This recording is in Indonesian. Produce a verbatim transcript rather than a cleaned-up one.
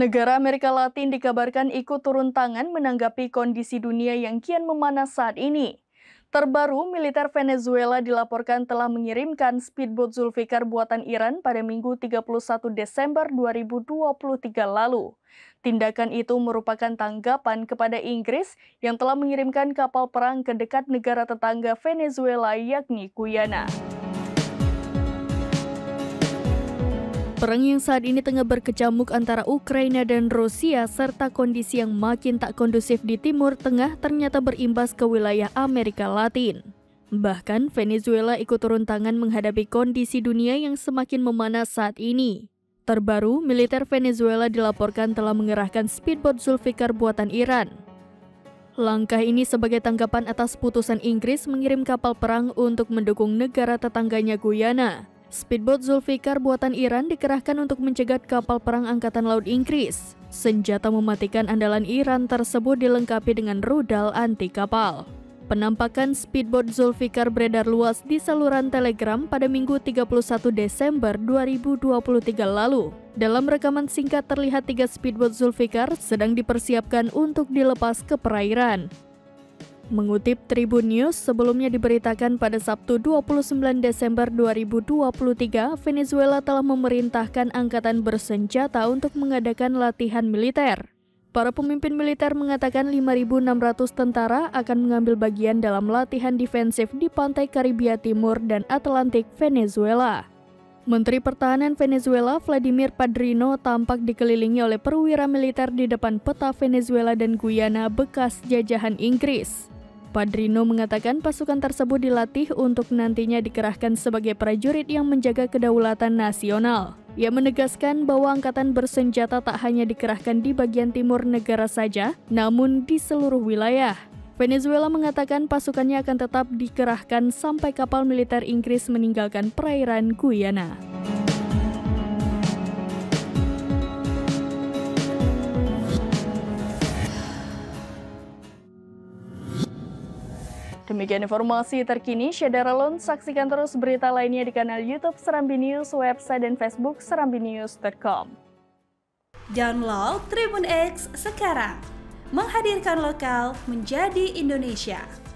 Negara Amerika Latin dikabarkan ikut turun tangan menanggapi kondisi dunia yang kian memanas saat ini. Terbaru, militer Venezuela dilaporkan telah mengirimkan speedboat Zolfaghar buatan Iran pada Minggu tiga puluh satu Desember dua ribu dua puluh tiga lalu. Tindakan itu merupakan tanggapan kepada Inggris yang telah mengirimkan kapal perang ke dekat negara tetangga Venezuela yakni Guyana. Perang yang saat ini tengah berkecamuk antara Ukraina dan Rusia serta kondisi yang makin tak kondusif di Timur Tengah ternyata berimbas ke wilayah Amerika Latin. Bahkan Venezuela ikut turun tangan menghadapi kondisi dunia yang semakin memanas saat ini. Terbaru, militer Venezuela dilaporkan telah mengerahkan speedboat Zolfaghar buatan Iran. Langkah ini sebagai tanggapan atas putusan Inggris mengirim kapal perang untuk mendukung negara tetangganya Guyana. Speedboat Zolfaghar buatan Iran dikerahkan untuk mencegat kapal perang Angkatan Laut Inggris. Senjata mematikan andalan Iran tersebut dilengkapi dengan rudal anti kapal. Penampakan speedboat Zolfaghar beredar luas di saluran Telegram pada Minggu tiga puluh satu Desember dua ribu dua puluh tiga lalu. Dalam rekaman singkat terlihat tiga speedboat Zolfaghar sedang dipersiapkan untuk dilepas ke perairan. Mengutip Tribunnews, sebelumnya diberitakan pada Sabtu dua puluh sembilan Desember dua ribu dua puluh tiga, Venezuela telah memerintahkan angkatan bersenjata untuk mengadakan latihan militer. Para pemimpin militer mengatakan lima ribu enam ratus tentara akan mengambil bagian dalam latihan defensif di pantai Karibia Timur dan Atlantik Venezuela. Menteri Pertahanan Venezuela Vladimir Padrino tampak dikelilingi oleh perwira militer di depan peta Venezuela dan Guyana bekas jajahan Inggris. Padrino mengatakan pasukan tersebut dilatih untuk nantinya dikerahkan sebagai prajurit yang menjaga kedaulatan nasional. Ia menegaskan bahwa angkatan bersenjata tak hanya dikerahkan di bagian timur negara saja, namun di seluruh wilayah. Venezuela mengatakan pasukannya akan tetap dikerahkan sampai kapal militer Inggris meninggalkan perairan Guyana. Demikian informasi terkini, Syedaralon, saksikan terus berita lainnya di kanal YouTube Serambi News, website dan Facebook Serambinews titik com. Download Tribun X sekarang, menghadirkan lokal menjadi Indonesia.